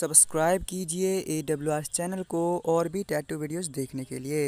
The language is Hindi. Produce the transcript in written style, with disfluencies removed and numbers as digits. सब्सक्राइब कीजिए AWR चैनल को और भी टैटू वीडियोस देखने के लिए।